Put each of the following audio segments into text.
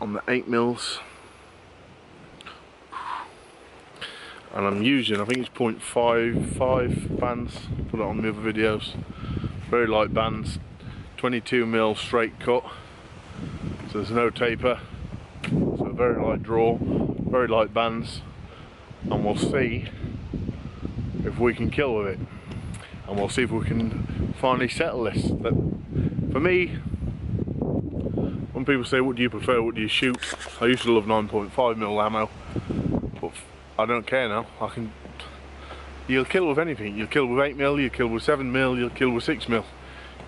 on the 8mm, and I'm using, I think it's 0.55 bands, put it on the other videos, very light bands, 22mm straight cut, so there's no taper, so very light draw, very light bands, and we'll see if we can kill with it, and we'll see if we can finally settle this. But for me, when people say what do you prefer, what do you shoot, I used to love 9.5mm ammo, but I don't care now. I can, you'll kill with anything, you'll kill with 8mm, you'll kill with 7mm, you'll kill with 6mm, you'll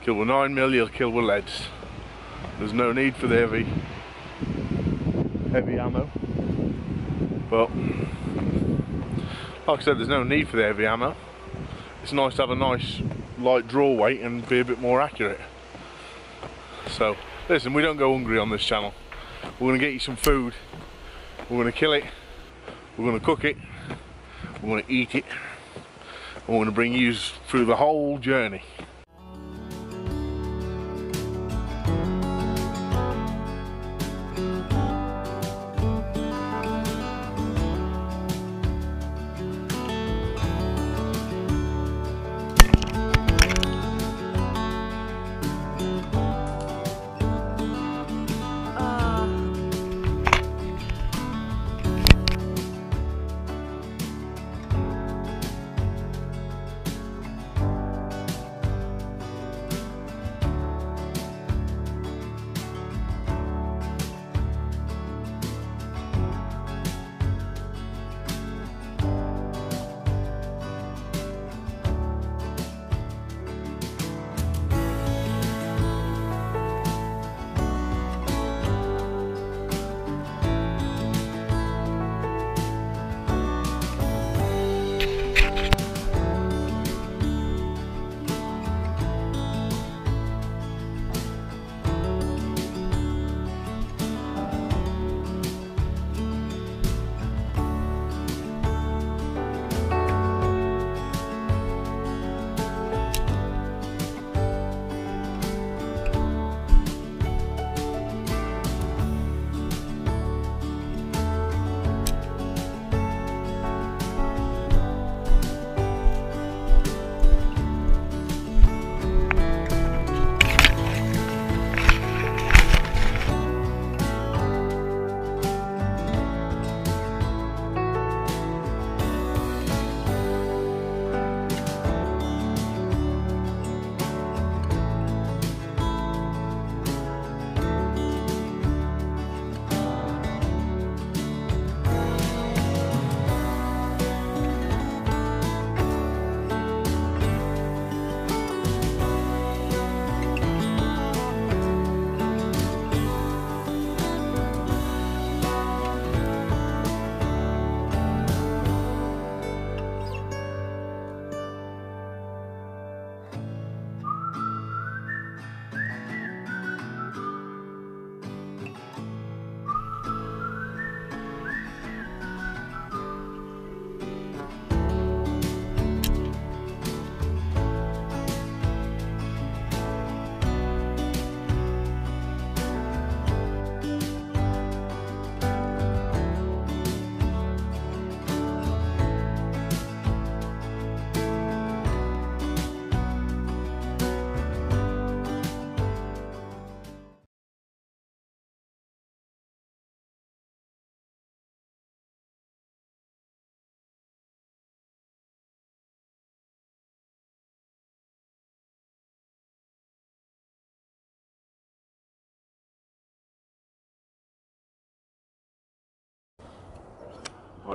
kill with 9mm, you'll kill with leads. There's no need for the heavy ammo, but like I said, there's no need for the heavy ammo. It's nice to have a nice light draw weight and be a bit more accurate. So listen, we don't go hungry on this channel. We're going to get you some food, we're going to kill it, we're going to cook it, we're going to eat it, and we're going to bring you through the whole journey.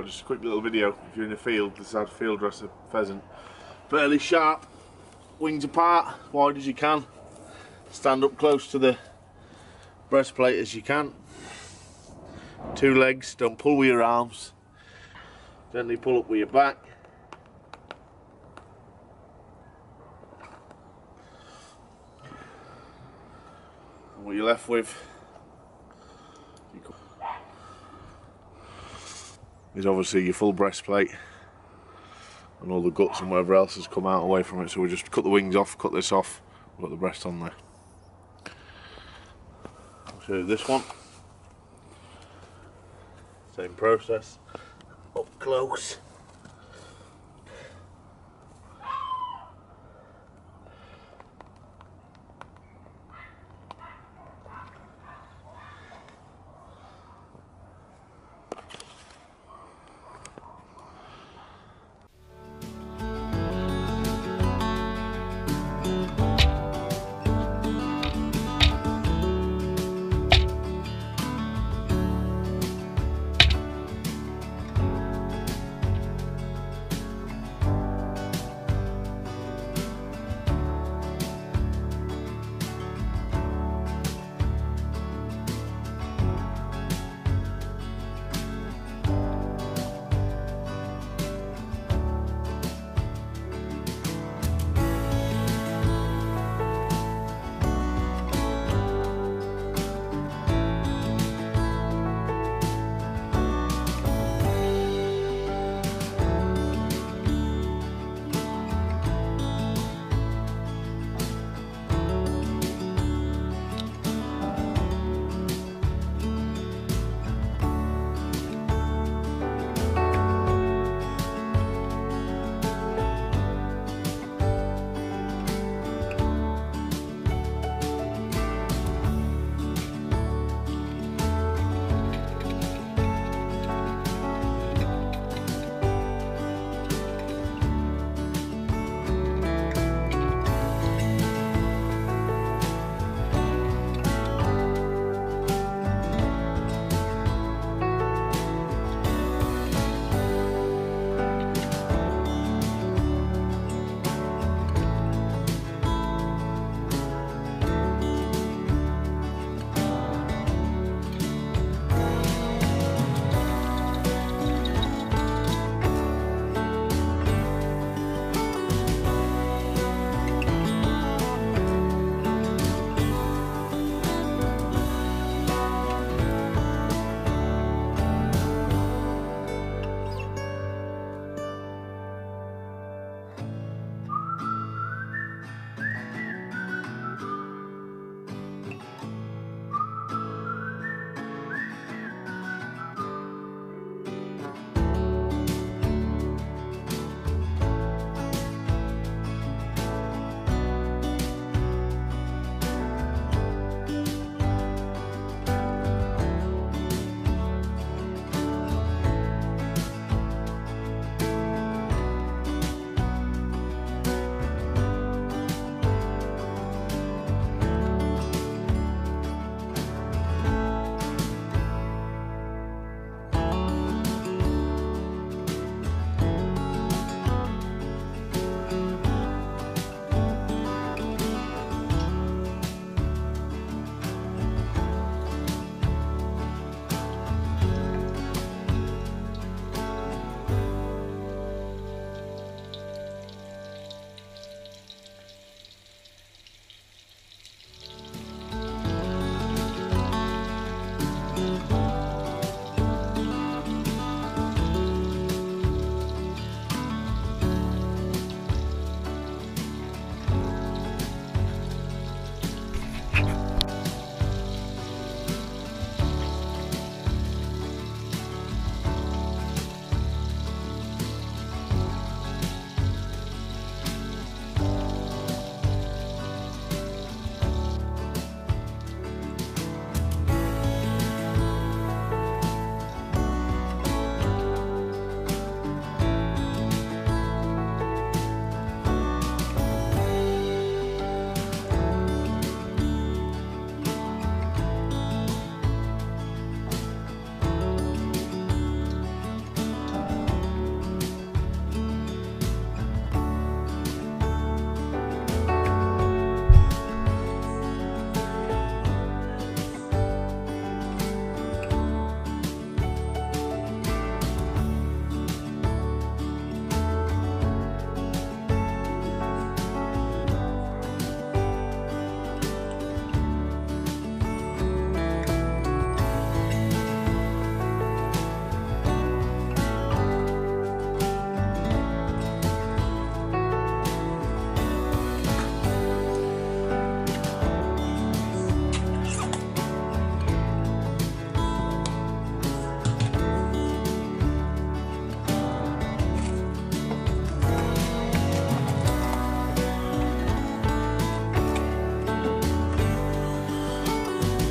Just a quick little video. If you're in the field, this is how to field dress a pheasant. Fairly sharp, wings apart, wide as you can. Stand up close to the breastplate as you can. Two legs, don't pull with your arms. Gently pull up with your back. And what you're left with is obviously your full breastplate and all the guts and whatever else has come out away from it. So we just cut the wings off, cut this off, we've got the breast on there. I'll show you this one. Same process, up close.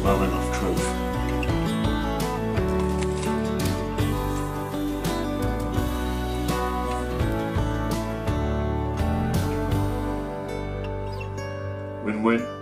moment of truth. Win-win.